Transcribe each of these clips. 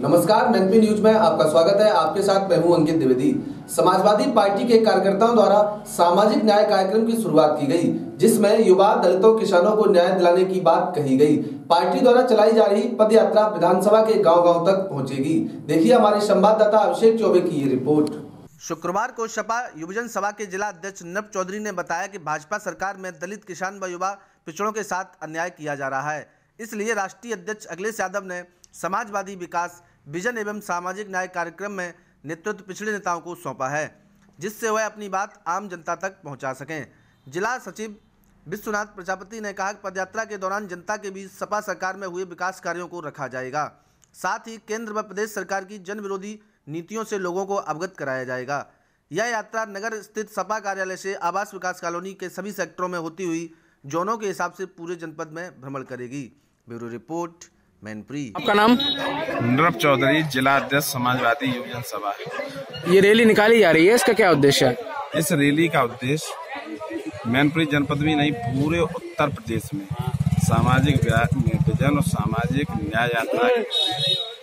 नमस्कार, मैनपुरी न्यूज में आपका स्वागत है। आपके साथ मैं हूं अंकित द्विवेदी। समाजवादी पार्टी के कार्यकर्ताओं द्वारा सामाजिक न्याय कार्यक्रम की शुरुआत की गई, जिसमें युवा, दलितों, किसानों को न्याय दिलाने की बात कही गई। पार्टी द्वारा चलाई जा रही पदयात्रा विधानसभा के गांव-गांव तक पहुंचेगी। देखिए हमारे संवाददाता अभिषेक चौबे की ये रिपोर्ट। शुक्रवार को सपा युवजन सभा के जिला अध्यक्ष नव चौधरी ने बताया कि भाजपा सरकार में दलित, किसान व युवा पिछड़ों के साथ अन्याय किया जा रहा है। इसलिए राष्ट्रीय अध्यक्ष अखिलेश यादव ने समाजवादी विकास विजन एवं सामाजिक न्याय कार्यक्रम में नेतृत्व पिछड़े नेताओं को सौंपा है, जिससे वह अपनी बात आम जनता तक पहुंचा सकें। जिला सचिव विश्वनाथ प्रजापति ने कहा कि पदयात्रा के दौरान जनता के बीच सपा सरकार में हुए विकास कार्यों को रखा जाएगा, साथ ही केंद्र व प्रदेश सरकार की जन विरोधी नीतियों से लोगों को अवगत कराया जाएगा। यह यात्रा नगर स्थित सपा कार्यालय से आवास विकास कॉलोनी के सभी सेक्टरों में होती हुई जोनों के हिसाब से पूरे जनपद में भ्रमण करेगी। Bureau report, Mainpuri. आपका नाम? नव चौधरी, जिला अध्यक्ष समाजवादी युवजन सभा। ये रैली निकाली जा रही है, इसका क्या उद्देश्य है? इस रैली का उद्देश्य मैनपुरी जनपद में नहीं, पूरे उत्तर प्रदेश में सामाजिक विजन और सामाजिक न्याय यात्रा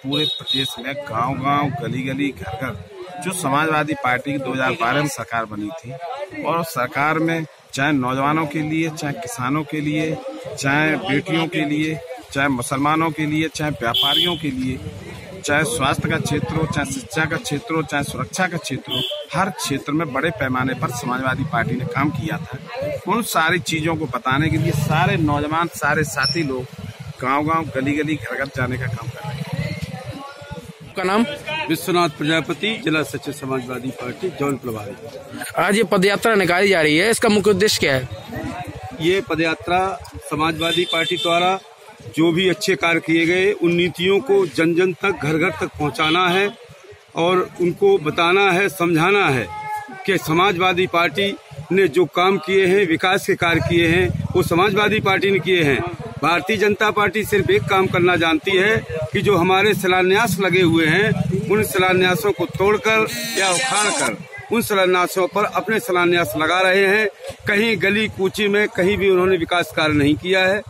पूरे प्रदेश में गांव-गांव, गली-गली, घर-घर जो समाजवादी पार्टी की 2012 में सरकार बनी थी और सरकार में चाहे नौजवानों के लिए, चाहे किसानों के लिए, चाहे बेटियों के लिए, चाहे मुसलमानों के लिए, चाहे व्यापारियों के लिए, चाहे स्वास्थ्य का क्षेत्र हो, चाहे शिक्षा का क्षेत्र हो, चाहे सुरक्षा का क्षेत्र हो, हर क्षेत्र में बड़े पैमाने पर समाजवादी पार्टी ने काम किया था। उन सारी चीज़ों को बताने के लिए सारे नौजवान, सारे साथी लोग गांव-गांव, गली-गली, घर-घर जाने का काम कर रहे हैं। आपका नाम? विश्वनाथ प्रजापति, जिला सचिव समाजवादी पार्टी जौनपुर। आज ये पदयात्रा निकाली जा रही है, इसका मुख्य उद्देश्य क्या है? ये पदयात्रा समाजवादी पार्टी द्वारा जो भी अच्छे कार्य किए गए उन नीतियों को जन जन तक, घर घर तक पहुंचाना है और उनको बताना है, समझाना है कि समाजवादी पार्टी ने जो काम किए हैं, विकास के कार्य किए हैं, वो समाजवादी पार्टी ने किए हैं। भारतीय जनता पार्टी सिर्फ एक काम करना जानती है कि जो हमारे शिलान्यास लगे हुए हैं उन शिलान्यासों को तोड़कर या उखाड़ कर उन शिलान्यासों पर अपने शिलान्यास लगा रहे हैं। कहीं गली कूची में कहीं भी उन्होंने विकास कार्य नहीं किया है।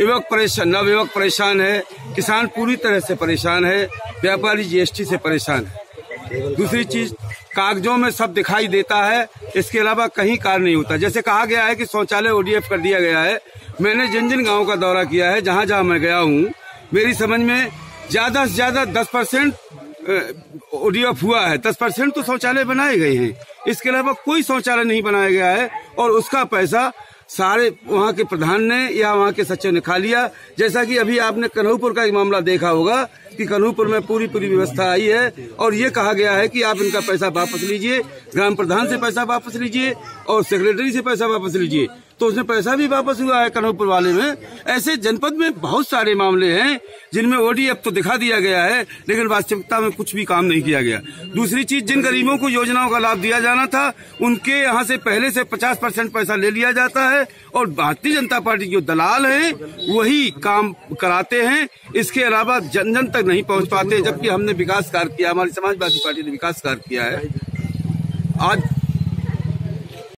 युवक परेशान, नवयुवक परेशान है, किसान पूरी तरह से परेशान है, व्यापारी जीएसटी से परेशान है। दूसरी चीज, कागजों में सब दिखाई देता है, इसके अलावा कहीं कार्य नहीं होता। जैसे कहा गया है कि शौचालय ओडीएफ कर दिया गया है। मैंने जिन जिन गाँव का दौरा किया है, जहाँ जहाँ मैं गया हूँ, मेरी समझ में ज्यादा से ज्यादा 10% ओडीएफ हुआ है, 10% तो शौचालय बनाए गए हैं। इसके अलावा कोई शौचालय नहीं बनाया गया है और उसका पैसा सारे वहाँ के प्रधान ने या वहाँ के सचिव ने खा लिया। जैसा कि अभी आपने कन्नौज का एक मामला देखा होगा कि कन्नौज में पूरी व्यवस्था आई है और ये कहा गया है कि आप इनका पैसा वापस लीजिए, ग्राम प्रधान से पैसा वापस लीजिए और सेक्रेटरी से पैसा वापस लीजिए, तो उसमें पैसा भी वापस हुआ है कन्नौज वाले में। ऐसे जनपद में बहुत सारे मामले हैं जिनमें ओडीएफ तो दिखा दिया गया है लेकिन वास्तविकता में कुछ भी काम नहीं किया गया। दूसरी चीज, जिन गरीबों को योजनाओं का लाभ दिया जाना था उनके यहाँ से पहले से 50% पैसा ले लिया जाता है और भारतीय जनता पार्टी जो दलाल हैं वही काम कराते हैं। इसके अलावा जन जन तक नहीं पहुँच पाते, जबकि हमने विकास कार्य किया, हमारी समाजवादी पार्टी ने विकास कार्य किया है। आज